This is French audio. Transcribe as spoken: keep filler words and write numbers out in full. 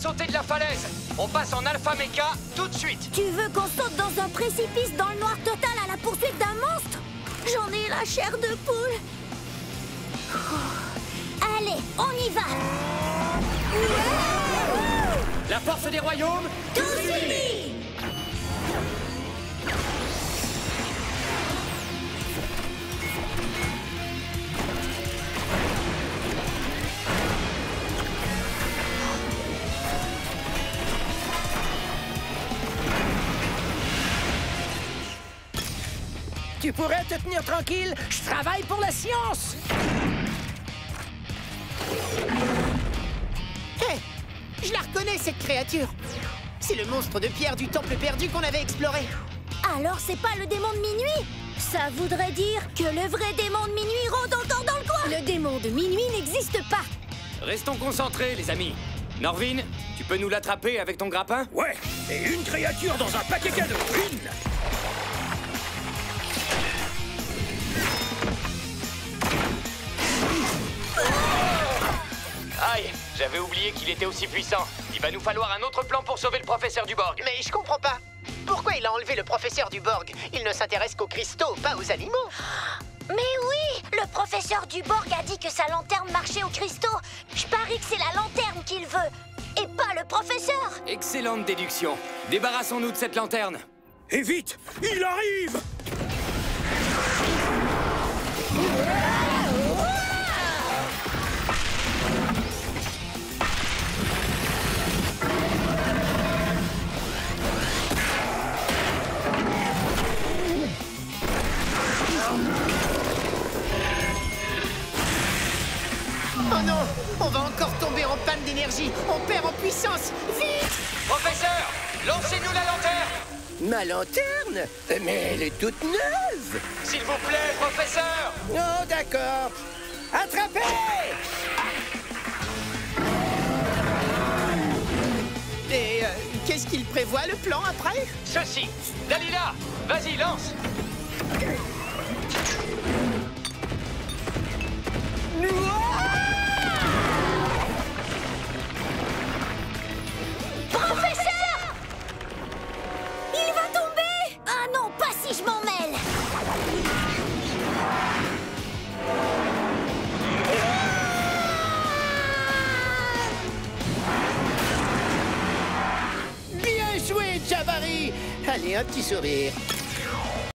sauter de la falaise. On passe en alpha méca tout de suite. Tu veux qu'on saute dans un précipice dans le noir total à la poursuite d'un monstre? J'en ai la chair de poule. Ouh. Allez, on y va. La force des royaumes, tous unis. Tu pourrais te tenir tranquille, je travaille pour la science! Hé! Hey, je la reconnais, cette créature! C'est le monstre de pierre du temple perdu qu'on avait exploré! Alors c'est pas le démon de minuit? Ça voudrait dire que le vrai démon de minuit rôde encore dans le coin! Le démon de minuit n'existe pas! Restons concentrés, les amis! Norvyn, tu peux nous l'attraper avec ton grappin? Ouais! Et une créature dans un paquet cadeau! Une! Aïe, j'avais oublié qu'il était aussi puissant. Il va nous falloir un autre plan pour sauver le professeur Duborg. Mais je comprends pas. Pourquoi il a enlevé le professeur Duborg? Il ne s'intéresse qu'aux cristaux, pas aux animaux. Mais oui, le professeur Duborg a dit que sa lanterne marchait aux cristaux. Je parie que c'est la lanterne qu'il veut, et pas le professeur. Excellente déduction. Débarrassons-nous de cette lanterne. Et vite, il arrive! Oh non! On va encore tomber en panne d'énergie! On perd en puissance! Vite! Professeur! Lancez-nous la lanterne! Ma lanterne? Mais elle est toute neuve! S'il vous plaît, professeur! Oh, d'accord! Attrapez! Et euh, qu'est-ce qu'il prévoit, le plan, après? Ceci! Dalila! Vas-y, lance! Je m'en mêle. Bien joué, Jabari. Allez, un petit sourire.